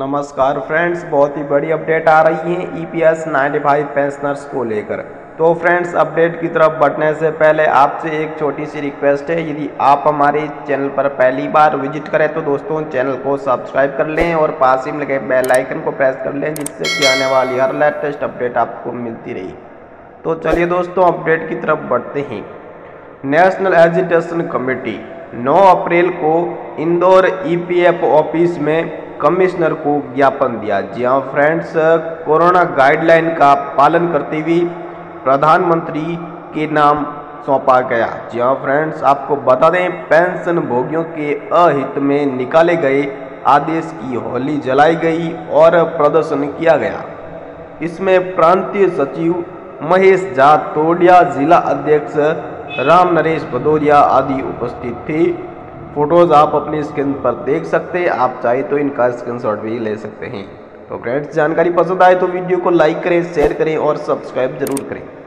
नमस्कार फ्रेंड्स, बहुत ही बड़ी अपडेट आ रही है EPS 95 पेंशनर्स को लेकर। तो फ्रेंड्स, अपडेट की तरफ बढ़ने से पहले आपसे एक छोटी सी रिक्वेस्ट है, यदि आप हमारे चैनल पर पहली बार विजिट करें तो दोस्तों चैनल को सब्सक्राइब कर लें और पास ही में लगे बेल आइकन को प्रेस कर लें, जिससे कि आने वाली हर लेटेस्ट अपडेट आपको मिलती रही। तो चलिए दोस्तों, अपडेट की तरफ बढ़ते हैं। नेशनल एजिटेशन कमेटी 9 अप्रैल को इंदौर EPFO ऑफिस में कमिश्नर को ज्ञापन दिया। जी हाँ फ्रेंड्स, कोरोना गाइडलाइन का पालन करते हुए प्रधानमंत्री के नाम सौंपा गया। जी हाँ फ्रेंड्स, आपको बता दें, पेंशन भोगियों के अहित में निकाले गए आदेश की होली जलाई गई और प्रदर्शन किया गया। इसमें प्रांतीय सचिव महेश झा तोड़िया, जिला अध्यक्ष राम नरेश भदौरिया आदि उपस्थित थे। फोटोज़ आप अपनी स्क्रीन पर देख सकते हैं, आप चाहे तो इनका स्क्रीनशॉट भी ले सकते हैं। तो फ्रेंड्स, जानकारी पसंद आए तो वीडियो को लाइक करें, शेयर करें और सब्सक्राइब जरूर करें।